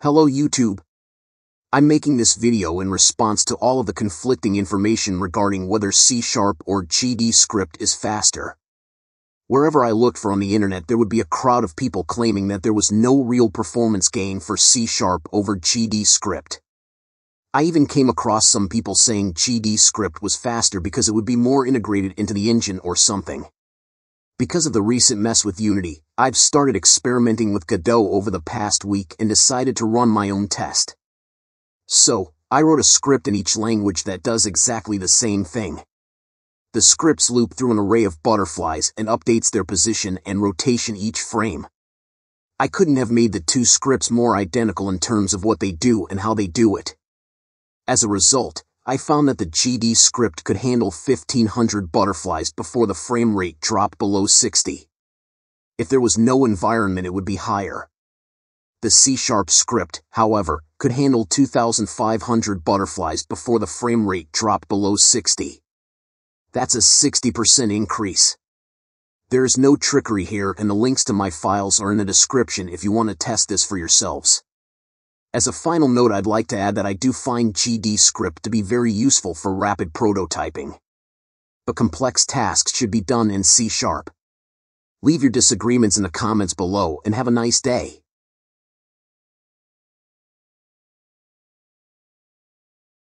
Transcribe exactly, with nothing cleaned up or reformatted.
Hello YouTube. I'm making this video in response to all of the conflicting information regarding whether C sharp or GDScript is faster. Wherever I looked for on the internet, there would be a crowd of people claiming that there was no real performance gain for C sharp over GDScript. I even came across some people saying GDScript was faster because it would be more integrated into the engine or something. Because of the recent mess with Unity, I've started experimenting with Godot over the past week and decided to run my own test. So, I wrote a script in each language that does exactly the same thing. The scripts loop through an array of butterflies and updates their position and rotation each frame. I couldn't have made the two scripts more identical in terms of what they do and how they do it. As a result, I found that the GDScript could handle fifteen hundred butterflies before the frame rate dropped below sixty. If there was no environment, it would be higher. The C sharp script, however, could handle two thousand five hundred butterflies before the frame rate dropped below sixty. That's a sixty percent increase. There is no trickery here, and the links to my files are in the description if you want to test this for yourselves. As a final note, I'd like to add that I do find GDScript to be very useful for rapid prototyping, but complex tasks should be done in C sharp. Leave your disagreements in the comments below and have a nice day.